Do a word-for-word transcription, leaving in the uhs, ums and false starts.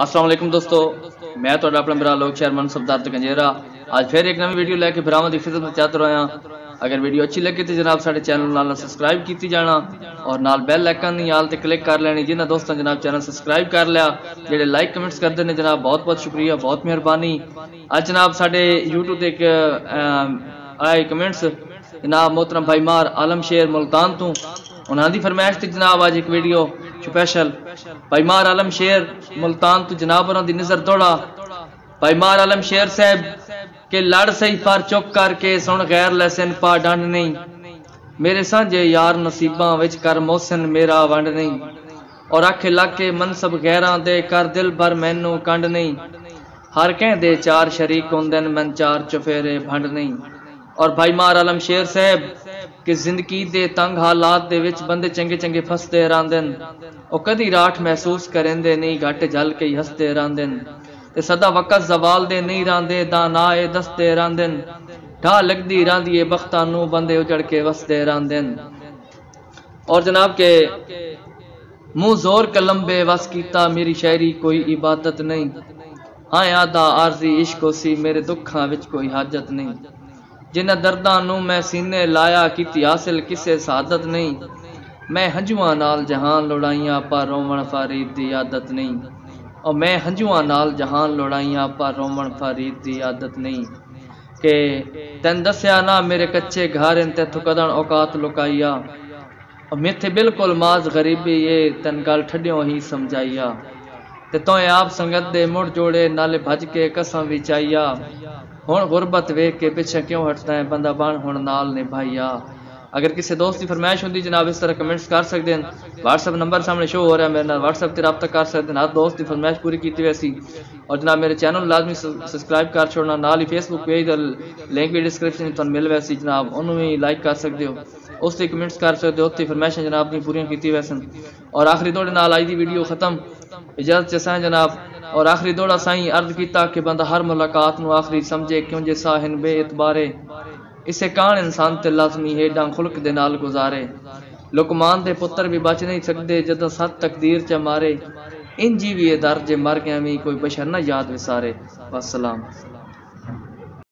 अस्सलाम वालेकुम दोस्तों, मैं तो अपना भरा लोक शहर मनसब दर्द कंजेरा आज फिर एक नवी वीडियो लैके भरावां दी खिदमत में चाहते रहा। अगर वीडियो अच्छी लगे तो जनाब साडे चैनल नाल सब्सक्राइब कीती जाना और नाल बेल आइकन दी आल ते क्लिक कर लेनी। जिन्हां दोस्तों जनाब चैनल सब्सक्राइब कर लिया, जेडे लाइक कमेंट्स करते हैं जनाब बहुत बहुत शुक्रिया, बहुत मेहरबानी। आज जनाब साडे यूट्यूब ते एक आए कमेंट्स जनाब मोहतरम भाई मार आलम शेर मुल्तान तू उन्होंने फरमाइश थी जनाब आज एक वीडियो स्पेशल भाई मार आलम शेर मुल्तान तो जनाब उन्होंने नजर दौड़ा। भाई मार आलम शेर साहब के लड़ सही फार चुप करके सुन गैर लहसन पा डंड नहीं, मेरे सांझे यार नसीबा विच कर मोहसन मेरा वंड नहीं, और आखे लाके मनसब गैरां दे कर दिल भर मैनू कंड नहीं, हर कह दे चार शरीक होंदन मन चार चुफेरे भंड नहीं। और भाई मार आलम शेर साहब कि जिंदगी दे तंग हालात दे विच बंदे चंगे चंगे फसते रहंदन, ओ कदी राठ महसूस करेंदे नहीं घट जल के हसते रहंदन, ते सदा वक्त जवाल दे नहीं रहंदे दानाए दसते रहंदन, ढा लगदी रहंदी ए बख्तां नू बंदे उजड़ के वसते रहंदन। और जनाब के मुंह जोर कलम बेवस कीता मेरी शायरी कोई इबादत नहीं, आया दा आरजी इश्क सी मेरे दुखां विच कोई हाजत नहीं, जिन्हें दर्दा नू मैं सीने लाया की हासिल किसे सादत नहीं, मैं हंजुआ नाल जहान लड़ाइया पर रोमन फरीद की आदत नहीं, और मैं हंजुआ नाल जहान लड़ाइया पर रोमन फरीद की आदत नहीं, के तैन दस्या ना मेरे कच्चे घर तैथू कदन औकात लुकाइया, और मेथे बिल्कुल माज गरीबी ये तैन गल ठड्यों ही समझाइया, ते तो आप संगत दे मुड़ जोड़े नाले भज के कसम भी चाइया, हुण गुरबत वेख के पिछे क्यों हटता है बंदा बन हुण नाल निभाइया। अगर किसी दोस्त की फरमाइश होंगी जनाब इस तरह कमेंट्स कर सकते हैं, व्हाट्सअप नंबर सामने शो हो रहा है मेरे नाल व्हाट्सअप पर रब्ता कर सकते हैं। हर दोस्त की फरमाइश पूरी की वैसी और जनाब मेरे चैनल लाजमी सब्सक्राइब कर छोड़ना, नाल ही फेसबुक पेज का लिंक भी डिस्क्रिप्शन तुम मिल वैसी जनाब उन्होंने भी लाइक कर सकते हो, उससे कमेंट्स कर सकते हो, उसकी फरमाइशा जनाब अपनी पूरी की वैसन। और आखिरी दौड़े नाल आज की वीडियो खत्म, इजाजत चाहें जनाब। और आखिरी दौड़ा साई अर्ज किया कि बंदा हर मुलाकात में आखिरी समझे क्यों जे साहिन बे इतबारे, इसे कान इंसान ते लाजमी है डां खुलक दे नाल गुजारे, लुकमान दे पुत्र भी बच नहीं सकते जदों सत तकदीर च मारे, इंजी भी ये दर्द जे मर गया भी कोई बशर ना याद विसारे। वस्सलाम।